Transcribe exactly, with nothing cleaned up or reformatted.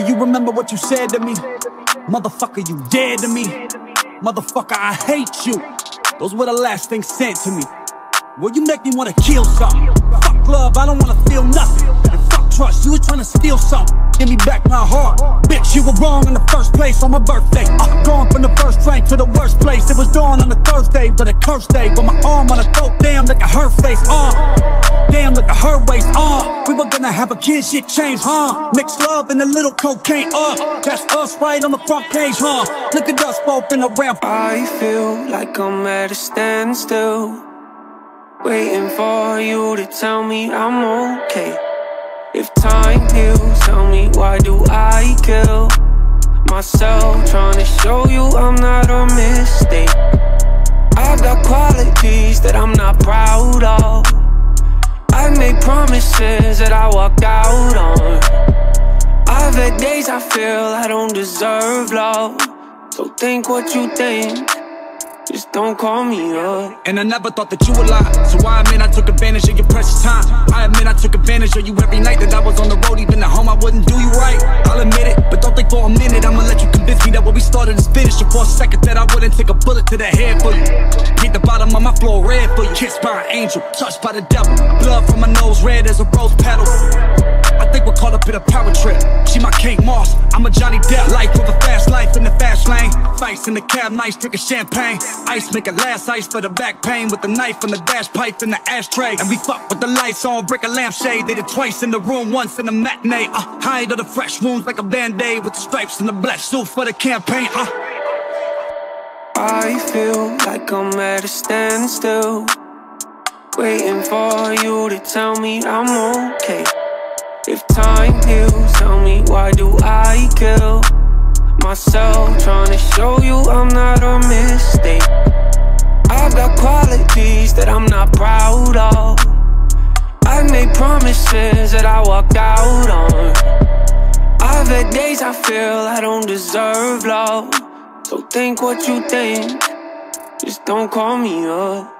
Do you remember what you said to me? Motherfucker, you dead to me. Motherfucker, I hate you. Those were the last things said to me. Well, you make me wanna kill something. Fuck love, I don't wanna feel nothing. And fuck trust, you were trying to steal something. Give me back my heart. Bitch, you were wrong in the first place on my birthday. I'm gone from the first train to the worst place. It was dawn on the Thursday, but a cursed day. But my arm on her throat, damn, look at her face, uh damn, look at her waist, uh we were gonna have a kid, shit changed, huh? Mixed love and a little cocaine, uh that's us right on the front page, huh? Look at us both in the ramp. I feel like I'm at a standstill, waiting for you to tell me I'm okay. If time heals, tell me why do I kill myself trying to show you I'm not a mistake. I've got qualities that I'm not proud of. I've made promises that I walked out on. I've had days I feel I don't deserve love. So think what you think, just don't call me up. And I never thought that you would lie, so I admit I took advantage of your precious time. I admit I took advantage of you every night that I was on the road. Even at home I wouldn't do you right, I'll admit it. But don't think for a minute I'ma let you convince me that what we started is finished. And for a second that I wouldn't take a bullet to the head for you. Hit the bottom of my floor red for you. Kissed by an angel, touched by the devil. Blood from my nose red as a rose petal. I think we're caught up in a power trip. She my Kate Moss, I'm a Johnny Depp. Life with a fast life in the fast lane. Fights in the cab, nights drinking champagne. Ice make it last, ice for the back pain. With the knife and the dash pipe in the ashtray. And we fuck with the lights on, break a lampshade. They did twice in the room, once in the matinee. Uh, hide of the fresh wounds like a band-aid. With the stripes and the black suit for the campaign. uh. I feel like I'm at a standstill, waiting for you to tell me I'm okay. If time heals, tell me why do I kill myself trying to show you I'm not a mistake. I've got qualities that I'm not proud of. I've made promises that I walked out on. I've had days I feel I don't deserve love. So think what you think, just don't call me up.